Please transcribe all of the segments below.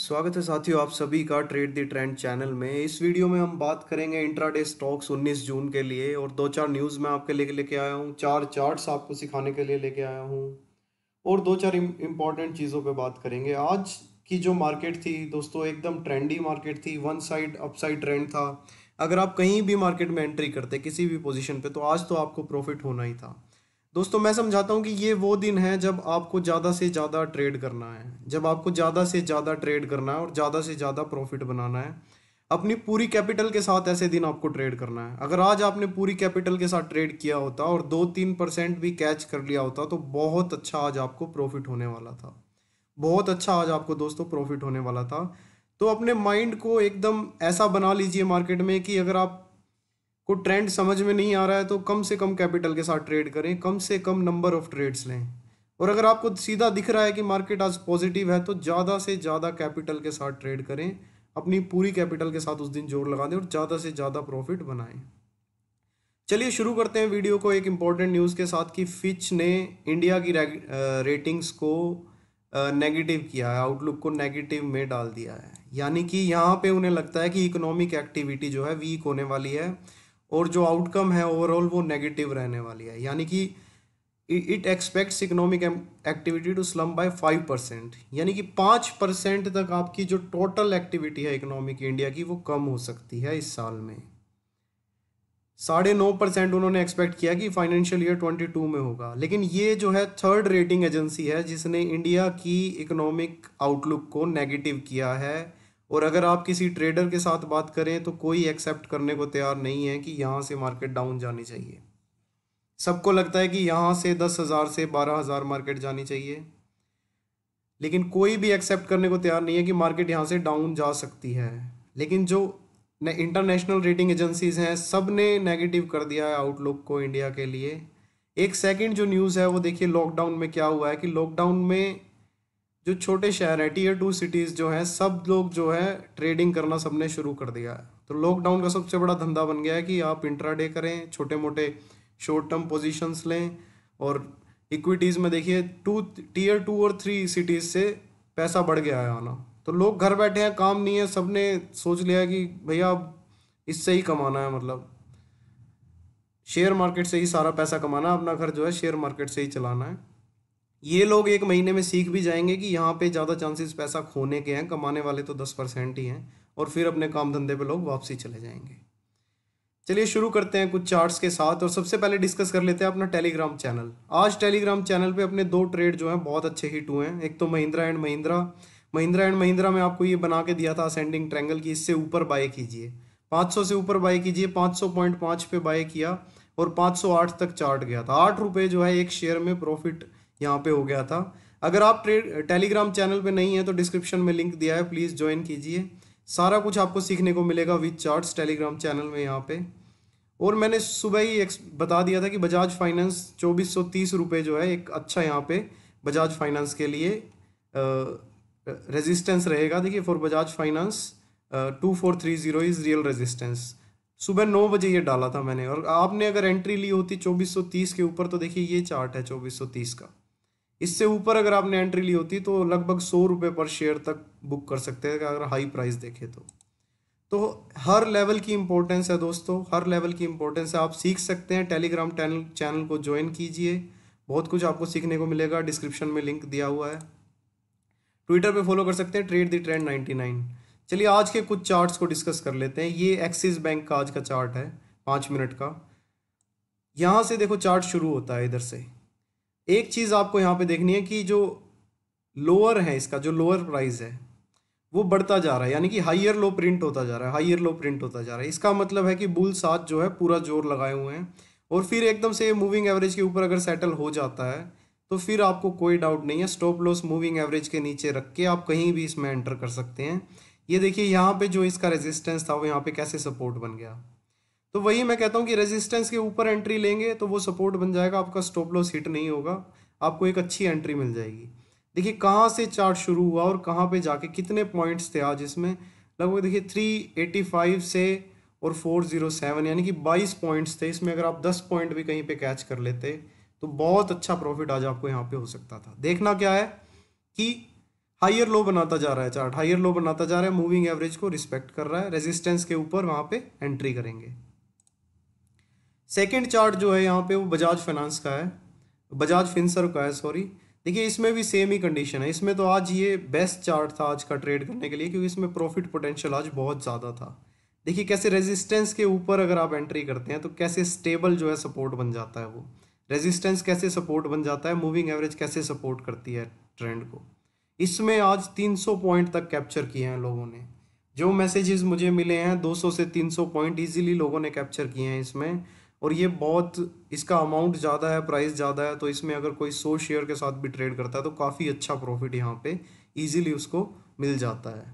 स्वागत है साथियों आप सभी का ट्रेड द ट्रेंड चैनल में। इस वीडियो में हम बात करेंगे इंट्राडे स्टॉक्स 19 जून के लिए और दो चार न्यूज़ मैं आपके लिए लेके आया हूँ, चार चार्ट्स आपको सिखाने के लिए लेके आया हूँ और दो चार इम्पॉर्टेंट चीज़ों पे बात करेंगे। आज की जो मार्केट थी दोस्तों एकदम ट्रेंडी मार्केट थी, वन साइड अपसाइड ट्रेंड था। अगर आप कहीं भी मार्केट में एंट्री करते किसी भी पोजीशन पे तो आज तो आपको प्रॉफिट होना ही था। दोस्तों मैं समझाता हूँ कि ये वो दिन है जब आपको ज़्यादा से ज़्यादा ट्रेड करना है, जब आपको ज़्यादा से ज़्यादा ट्रेड करना है और ज़्यादा से ज़्यादा प्रॉफिट बनाना है अपनी पूरी कैपिटल के साथ। ऐसे दिन आपको ट्रेड करना है। अगर आज आपने पूरी कैपिटल के साथ ट्रेड किया होता और 2-3% भी कैच कर लिया होता तो बहुत अच्छा आज आपको प्रॉफिट होने वाला था, बहुत अच्छा आज आपको दोस्तों प्रॉफिट होने वाला था। तो अपने माइंड को एकदम ऐसा बना लीजिए मार्केट में कि अगर आप को ट्रेंड समझ में नहीं आ रहा है तो कम से कम कैपिटल के साथ ट्रेड करें, कम से कम नंबर ऑफ ट्रेड्स लें। और अगर आपको सीधा दिख रहा है कि मार्केट आज पॉजिटिव है तो ज़्यादा से ज़्यादा कैपिटल के साथ ट्रेड करें, अपनी पूरी कैपिटल के साथ उस दिन जोर लगा दें और ज़्यादा से ज़्यादा प्रॉफिट बनाएं। चलिए शुरू करते हैं वीडियो को एक इम्पॉर्टेंट न्यूज़ के साथ कि फिच ने इंडिया की रेटिंग्स को नेगेटिव किया है, आउटलुक को नेगेटिव में डाल दिया है। यानी कि यहाँ पे उन्हें लगता है कि इकोनॉमिक एक्टिविटी जो है वीक होने वाली है और जो आउटकम है ओवरऑल वो नेगेटिव रहने वाली है। यानी कि it expects economic activity to slump by 5%, यानी कि 5% तक आपकी जो टोटल एक्टिविटी है इकोनॉमिक इंडिया की वो कम हो सकती है इस साल में। 9.5% उन्होंने एक्सपेक्ट किया कि फाइनेंशियल ईयर 22 में होगा। लेकिन ये जो है थर्ड रेटिंग एजेंसी है जिसने इंडिया की इकोनॉमिक आउटलुक को नेगेटिव किया है। और अगर आप किसी ट्रेडर के साथ बात करें तो कोई एक्सेप्ट करने को तैयार नहीं है कि यहाँ से मार्केट डाउन जानी चाहिए। सबको लगता है कि यहाँ से 10,000 से 12,000 मार्केट जानी चाहिए, लेकिन कोई भी एक्सेप्ट करने को तैयार नहीं है कि मार्केट यहाँ से डाउन जा सकती है। लेकिन जो इंटरनेशनल रेटिंग एजेंसीज़ हैं सब ने नेगेटिव कर दिया है आउटलुक को इंडिया के लिए। एक सेकंड जो न्यूज़ है वो देखिए लॉकडाउन में क्या हुआ है कि लॉकडाउन में जो छोटे शहर हैं Tier 2 सिटीज़ जो हैं सब लोग जो है ट्रेडिंग करना सबने शुरू कर दिया है। तो लॉकडाउन का सबसे बड़ा धंधा बन गया है कि आप इंट्राडे करें, छोटे मोटे शॉर्ट टर्म पोजिशंस लें और इक्विटीज़ में देखिए Tier 2 और 3 सिटीज़ से पैसा बढ़ गया है आना। तो लोग घर बैठे हैं, काम नहीं है, सबने सोच लिया कि भैया अब इससे ही कमाना है, मतलब शेयर मार्केट से ही सारा पैसा कमाना, अपना घर जो है शेयर मार्केट से ही चलाना है। ये लोग एक महीने में सीख भी जाएंगे कि यहाँ पे ज़्यादा चांसेस पैसा खोने के हैं, कमाने वाले तो 10% ही हैं और फिर अपने काम धंधे पे लोग वापसी चले जाएंगे। चलिए शुरू करते हैं कुछ चार्ट्स के साथ और सबसे पहले डिस्कस कर लेते हैं अपना टेलीग्राम चैनल। आज टेलीग्राम चैनल पे अपने दो ट्रेड जो हैं बहुत अच्छे हिट हुए हैं। एक तो महिंद्रा एंड महिंद्रा में आपको ये बना के दिया था असेंडिंग ट्रैंगल की इससे ऊपर बाय कीजिए, 500 से ऊपर बाय कीजिए, 500.5 पे बाय किया और 508 तक चार्ट गया था। 8 रुपये जो है एक शेयर में प्रॉफिट यहाँ पे हो गया था। अगर आप टेलीग्राम चैनल पे नहीं है तो डिस्क्रिप्शन में लिंक दिया है, प्लीज़ ज्वाइन कीजिए। सारा कुछ आपको सीखने को मिलेगा विद चार्ट्स टेलीग्राम चैनल में यहाँ पे। और मैंने सुबह ही बता दिया था कि बजाज फाइनेंस 2430 रुपये जो है एक अच्छा यहाँ पे बजाज फाइनेंस के लिए रेजिस्टेंस रहेगा। देखिए for Bajaj Finance 2430 is real resistance. सुबह 9 बजे ये डाला था मैंने और आपने अगर एंट्री ली होती 2430 के ऊपर तो देखिए ये चार्ट है 2430 का। इससे ऊपर अगर आपने एंट्री ली होती तो लगभग 100 रुपये पर शेयर तक बुक कर सकते हैं अगर हाई प्राइस देखें तो हर लेवल की इम्पोर्टेंस है दोस्तों, हर लेवल की इम्पोर्टेंस है। आप सीख सकते हैं, टेलीग्राम चैनल को ज्वाइन कीजिए, बहुत कुछ आपको सीखने को मिलेगा। डिस्क्रिप्शन में लिंक दिया हुआ है। ट्विटर पे फॉलो कर सकते हैं ट्रेड द ट्रेंड 99। चलिए आज के कुछ चार्ट्स को डिस्कस कर लेते हैं। ये एक्सिस बैंक का आज का चार्ट है 5 मिनट का। यहाँ से देखो चार्ट शुरू होता है इधर से। एक चीज़ आपको यहाँ पे देखनी है कि जो लोअर है इसका, जो लोअर प्राइस है वो बढ़ता जा रहा है, यानी कि हाइयर लो प्रिंट होता जा रहा है, हाइयर लो प्रिंट होता जा रहा है। इसका मतलब है कि बुल साथ जो है पूरा जोर लगाए हुए हैं और फिर एकदम से मूविंग एवरेज के ऊपर अगर सेटल हो जाता है तो फिर आपको कोई डाउट नहीं है, स्टॉप लॉस मूविंग एवरेज के नीचे रख के आप कहीं भी इसमें एंटर कर सकते हैं। ये देखिए यहाँ पर जो इसका रेजिस्टेंस था वो यहाँ पर कैसे सपोर्ट बन गया। तो वही मैं कहता हूँ कि रेजिस्टेंस के ऊपर एंट्री लेंगे तो वो सपोर्ट बन जाएगा, आपका स्टॉप लॉस हिट नहीं होगा, आपको एक अच्छी एंट्री मिल जाएगी। देखिए कहाँ से चार्ट शुरू हुआ और कहाँ पे जाके कितने पॉइंट्स थे आज इसमें, लगभग देखिए 385 से और 407 यानी कि 22 पॉइंट्स थे इसमें। अगर आप 10 पॉइंट भी कहीं पर कैच कर लेते तो बहुत अच्छा प्रॉफिट आज आपको यहाँ पर हो सकता था। देखना क्या है कि हायर लो बनाता जा रहा है चार्ट, हायर लो बनाता जा रहा है, मूविंग एवरेज को रिस्पेक्ट कर रहा है, रेजिस्टेंस के ऊपर वहां पे एंट्री करेंगे। सेकंड चार्ट जो है यहाँ पे वो बजाज फाइनेंस का है, बजाज फिनसर्व का है सॉरी। देखिए इसमें भी सेम ही कंडीशन है, इसमें तो आज ये बेस्ट चार्ट था आज का ट्रेड करने के लिए, क्योंकि इसमें प्रॉफिट पोटेंशियल आज बहुत ज़्यादा था। देखिए कैसे रेजिस्टेंस के ऊपर अगर आप एंट्री करते हैं तो कैसे स्टेबल जो है सपोर्ट बन जाता है, वो रेजिस्टेंस कैसे सपोर्ट बन जाता है, मूविंग एवरेज कैसे सपोर्ट करती है ट्रेंड को। इसमें आज 300 पॉइंट तक कैप्चर किए हैं लोगों ने, जो मैसेजेस मुझे मिले हैं 200 से 300 पॉइंट इजीली लोगों ने कैप्चर किए हैं इसमें। और ये बहुत, इसका अमाउंट ज़्यादा है, प्राइस ज़्यादा है, तो इसमें अगर कोई 100 शेयर के साथ भी ट्रेड करता है तो काफ़ी अच्छा प्रॉफिट यहाँ पे ईजिली उसको मिल जाता है।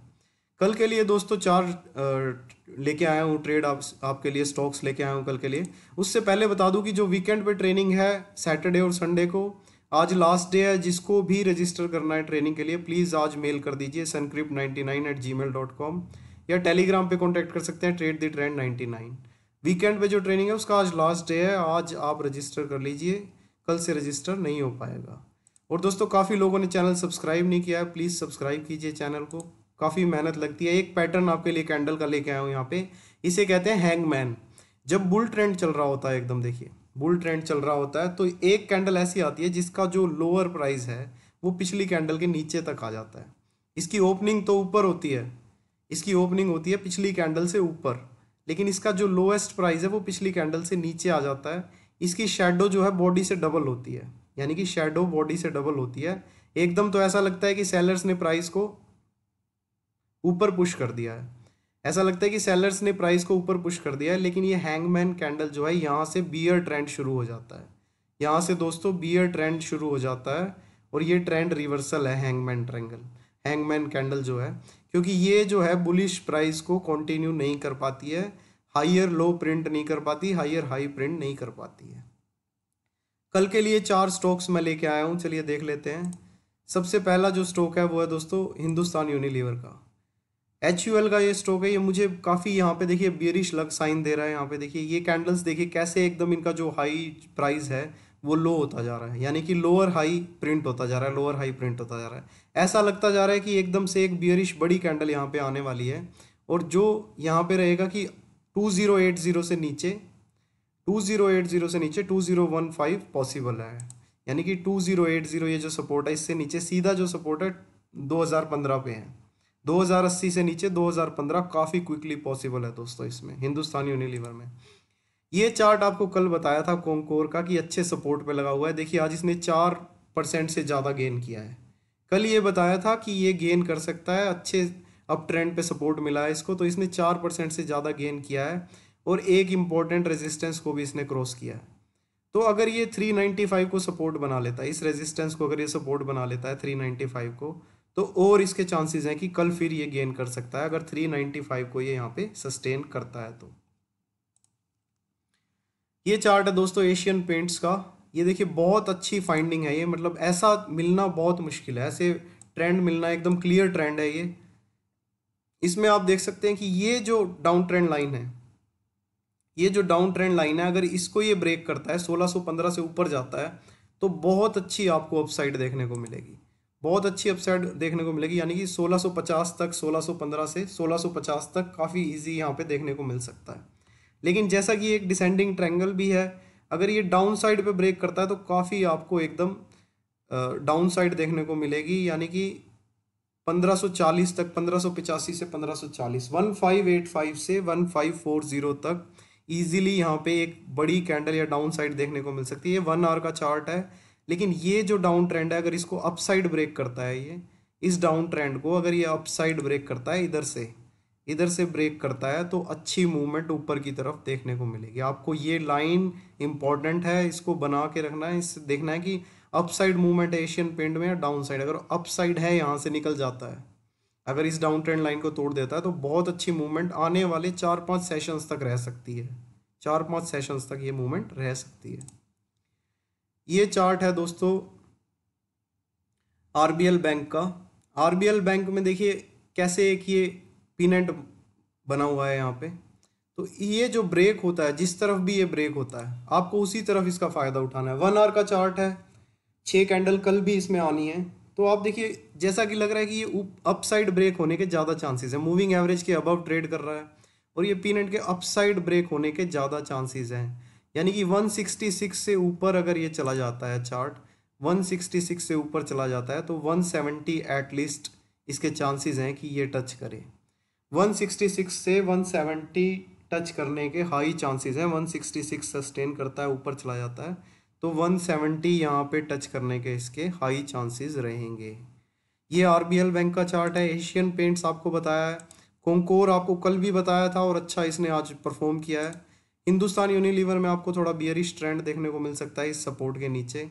कल के लिए दोस्तों चार लेके आया हूँ ट्रेड आपके लिए, स्टॉक्स लेके आया हूँ कल के लिए। उससे पहले बता दूँ कि जो वीकेंड पर ट्रेनिंग है सैटरडे और संडे को, आज लास्ट डे है, जिसको भी रजिस्टर करना है ट्रेनिंग के लिए प्लीज़ आज मेल कर दीजिए suncrypt99@gmail.com या टेलीग्राम पे कांटेक्ट कर सकते हैं ट्रेड द ट्रेंड 99। वीकेंड पे जो ट्रेनिंग है उसका आज लास्ट डे है, आज आप रजिस्टर कर लीजिए, कल से रजिस्टर नहीं हो पाएगा। और दोस्तों काफ़ी लोगों ने चैनल सब्सक्राइब नहीं किया है, प्लीज़ सब्सक्राइब कीजिए चैनल को, काफ़ी मेहनत लगती है। एक पैटर्न आपके लिए कैंडल का लेके आया हूँ यहाँ पे, इसे कहते हैं हैंगमैन। जब बुल ट्रेंड चल रहा होता है, एकदम देखिए बुल ट्रेंड चल रहा होता है, तो एक कैंडल ऐसी आती है जिसका जो लोअर प्राइस है वो पिछली कैंडल के नीचे तक आ जाता है। इसकी ओपनिंग तो ऊपर होती है, इसकी ओपनिंग होती है पिछली कैंडल से ऊपर, लेकिन इसका जो लोएस्ट प्राइस है वो पिछली कैंडल से नीचे आ जाता है। इसकी शेडो जो है बॉडी से डबल होती है, यानी कि शेडो बॉडी से डबल होती है। एकदम तो ऐसा लगता है कि सेलर्स ने प्राइस को ऊपर पुश कर दिया है, ऐसा लगता है कि सेलर्स ने प्राइस को ऊपर पुश कर दिया है, लेकिन ये हैंगमैन कैंडल जो है यहाँ से बियर ट्रेंड शुरू हो जाता है, यहाँ से दोस्तों बियर ट्रेंड शुरू हो जाता है। और ये ट्रेंड रिवर्सल है हैंगमैन ट्रेंगल, हैंगमैन कैंडल जो है, क्योंकि ये जो है बुलिश प्राइस को कंटिन्यू नहीं कर पाती है, हायर लो प्रिंट नहीं कर पाती, हायर हाई प्रिंट नहीं कर पाती है। कल के लिए चार स्टॉक्स मैं लेके आया हूँ, चलिए देख लेते हैं। सबसे पहला जो स्टॉक है वो है दोस्तों हिंदुस्तान यूनिलीवर का, HUL का ये स्टॉक है। ये मुझे काफ़ी यहाँ पे देखिए बियरिश लग साइन दे रहा है, यहाँ पे देखिए ये कैंडल्स देखिए कैसे एकदम इनका जो हाई प्राइस है वो लो होता जा रहा है, यानी कि लोअर हाई प्रिंट होता जा रहा है, लोअर हाई प्रिंट होता जा रहा है। ऐसा लगता जा रहा है कि एकदम से एक बियरिश बड़ी कैंडल यहाँ पे आने वाली है, और जो यहाँ पे रहेगा कि 2080 से नीचे, 2080 से नीचे 2015 पॉसिबल है, यानी कि 2080 ये जो सपोर्ट है इससे नीचे सीधा जो सपोर्ट है 2015 पे है, 2080 से नीचे 2015 काफ़ी क्विकली पॉसिबल है दोस्तों इसमें हिंदुस्तान यूनिलीवर में। ये चार्ट आपको कल बताया था कॉन्कोर का कि अच्छे सपोर्ट पे लगा हुआ है, देखिए आज इसने 4% से ज़्यादा गेन किया है। कल ये बताया था कि ये गेन कर सकता है, अच्छे अप ट्रेंड पे सपोर्ट मिला है इसको, तो इसने 4% से ज़्यादा गेन किया है और एक इम्पॉर्टेंट रेजिस्टेंस को भी इसने क्रॉस किया है। तो अगर ये 395 को सपोर्ट बना लेता है, इस रेजिस्टेंस को अगर ये सपोर्ट बना लेता है 395 को, तो और इसके चांसेस हैं कि कल फिर ये गेन कर सकता है, अगर 395 को ये यहाँ पे सस्टेन करता है तो। ये चार्ट है दोस्तों एशियन पेंट्स का, ये देखिए बहुत अच्छी फाइंडिंग है ये, मतलब ऐसा मिलना बहुत मुश्किल है, ऐसे ट्रेंड मिलना एकदम क्लियर ट्रेंड है ये। इसमें आप देख सकते हैं कि ये जो डाउन ट्रेंड लाइन है, ये जो डाउन ट्रेंड लाइन है, अगर इसको ये ब्रेक करता है 1615 से ऊपर जाता है तो बहुत अच्छी आपको अपसाइड देखने को मिलेगी, बहुत अच्छी अपसाइड देखने को मिलेगी, यानी कि 1650 तक, 1615 से 1650 तक काफ़ी इजी यहाँ पे देखने को मिल सकता है। लेकिन जैसा कि एक डिसेंडिंग ट्रायंगल भी है, अगर ये डाउन साइड पे ब्रेक करता है तो काफ़ी आपको एकदम डाउन साइड देखने को मिलेगी, यानी कि 1540 तक, 1585 से 1540, 1585 से 1540 तक ईजिली यहाँ पे एक बड़ी कैंडल या डाउन साइड देखने को मिल सकती है। 1 आवर का चार्ट है, लेकिन ये जो डाउन ट्रेंड है अगर इसको अपसाइड ब्रेक करता है, ये इस डाउन ट्रेंड को अगर ये अपसाइड ब्रेक करता है, इधर से ब्रेक करता है तो अच्छी मूवमेंट ऊपर की तरफ देखने को मिलेगी आपको। ये लाइन इंपॉर्टेंट है, इसको बना के रखना है, इससे देखना है कि अपसाइड मूवमेंट है एशियन पेंट में या डाउन साइड। अगर अपसाइड है यहाँ से निकल जाता है, अगर इस डाउन ट्रेंड लाइन को तोड़ देता है तो बहुत अच्छी मूवमेंट आने वाले 4-5 सेशंस तक रह सकती है, 4-5 सेशंस तक ये मूवमेंट रह सकती है। ये चार्ट है दोस्तों RBL बैंक का। RBL बैंक में देखिए कैसे एक ये पिनेंट बना हुआ है यहाँ पे, तो ये जो ब्रेक होता है, जिस तरफ भी ये ब्रेक होता है आपको उसी तरफ इसका फ़ायदा उठाना है। 1 आवर का चार्ट है, 6 कैंडल कल भी इसमें आनी है, तो आप देखिए जैसा कि लग रहा है कि ये अपसाइड ब्रेक होने के ज़्यादा चांसेस हैं, मूविंग एवरेज के अबव ट्रेड कर रहा है और ये पीनेट के अपसाइड ब्रेक होने के ज़्यादा चांसेस हैं, यानी कि 166 से ऊपर अगर ये चला जाता है चार्ट, 166 से ऊपर चला जाता है तो 170 एटलीस्ट इसके चांसेस हैं कि ये टच करे। 166 से 170 टच करने के हाई चांसेस हैं, 166 सस्टेन करता है ऊपर चला जाता है तो 170 यहाँ पे टच करने के इसके हाई चांसेस रहेंगे। ये आरबीएल बैंक का चार्ट है, एशियन पेंट्स आपको बताया है, कॉन्कोर आपको कल भी बताया था और अच्छा इसने आज परफॉर्म किया है। हिंदुस्तान यूनिलीवर में आपको थोड़ा बियरिश ट्रेंड देखने को मिल सकता है इस सपोर्ट के नीचे।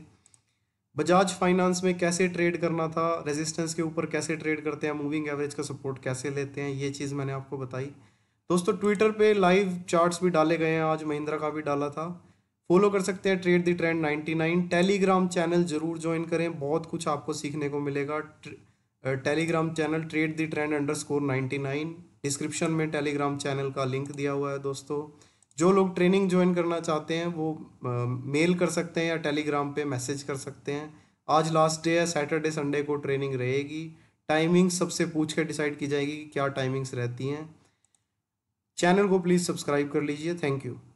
बजाज फाइनेंस में कैसे ट्रेड करना था, रेजिस्टेंस के ऊपर कैसे ट्रेड करते हैं, मूविंग एवरेज का सपोर्ट कैसे लेते हैं, ये चीज़ मैंने आपको बताई। दोस्तों ट्विटर पे लाइव चार्ट्स भी डाले गए हैं, आज महिंद्रा का भी डाला था, फॉलो कर सकते हैं trade the trend 99। Telegram channel जरूर ज्वाइन करें, बहुत कुछ आपको सीखने को मिलेगा। Telegram channel trade the trend _99, description में टेलीग्राम चैनल का लिंक दिया हुआ है। दोस्तों जो लोग ट्रेनिंग ज्वाइन करना चाहते हैं वो मेल कर सकते हैं या टेलीग्राम पे मैसेज कर सकते हैं। आज लास्ट डे है, सैटरडे संडे को ट्रेनिंग रहेगी, टाइमिंग सबसे पूछ के डिसाइड की जाएगी कि क्या टाइमिंग्स रहती हैं। चैनल को प्लीज़ सब्सक्राइब कर लीजिए। Thank you.